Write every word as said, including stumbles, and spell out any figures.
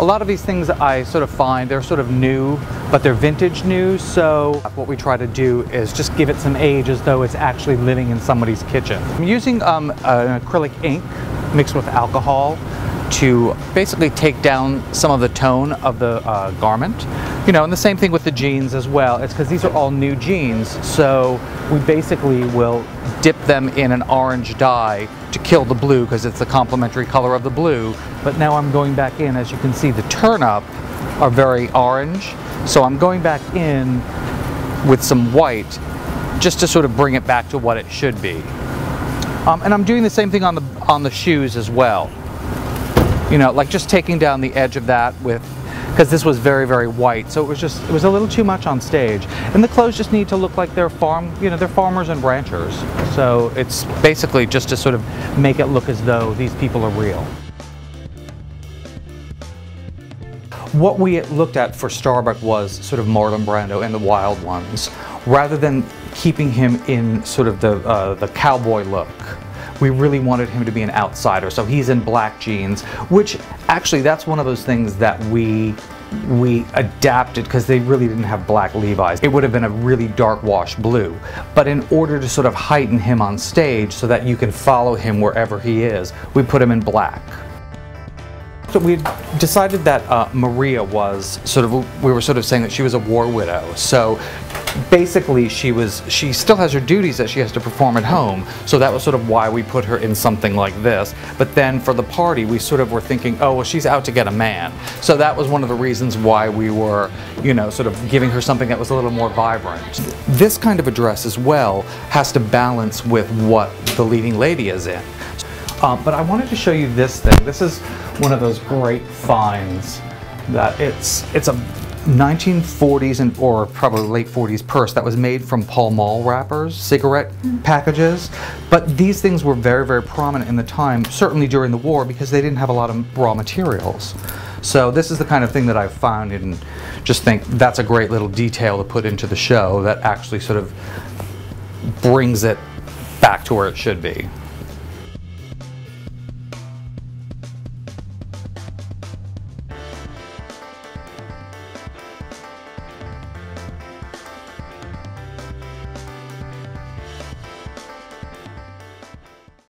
a lot of these things I sort of find, they're sort of new, but they're vintage new, so what we try to do is just give it some age as though it's actually living in somebody's kitchen. I'm using um, an acrylic ink mixed with alcohol to basically take down some of the tone of the uh, garment. You know, and the same thing with the jeans as well. It's because these are all new jeans, so we basically will dip them in an orange dye to kill the blue because it's the complementary color of the blue. But now I'm going back in, as you can see, the turnip are very orange. So I'm going back in with some white just to sort of bring it back to what it should be. Um, and I'm doing the same thing on the, on the shoes as well. You know, like just taking down the edge of that with, because this was very, very white. So it was just, it was a little too much on stage. And the clothes just need to look like they're farm, you know, they're farmers and ranchers. So it's basically just to sort of make it look as though these people are real. What we looked at for Starbuck was sort of Marlon Brando and the Wild Ones, rather than keeping him in sort of the, uh, the cowboy look. We really wanted him to be an outsider, so he's in black jeans, which actually that's one of those things that we we adapted because they really didn't have black Levi's. It would have been a really dark wash blue. But in order to sort of heighten him on stage so that you can follow him wherever he is, we put him in black. So we decided that uh, Maria was sort of, we were sort of saying that she was a war widow. So basically she was, she still has her duties that she has to perform at home. So that was sort of why we put her in something like this. But then for the party, we sort of were thinking, oh, well, she's out to get a man. So that was one of the reasons why we were, you know, sort of giving her something that was a little more vibrant. This kind of a dress as well has to balance with what the leading lady is in. Um, but I wanted to show you this thing. This is one of those great finds that it's it's a nineteen forties and or probably late forties purse that was made from Pall Mall wrappers, cigarette packages. But these things were very, very prominent in the time, certainly during the war, because they didn't have a lot of raw materials. So this is the kind of thing that I've found and just think that's a great little detail to put into the show that actually sort of brings it back to where it should be.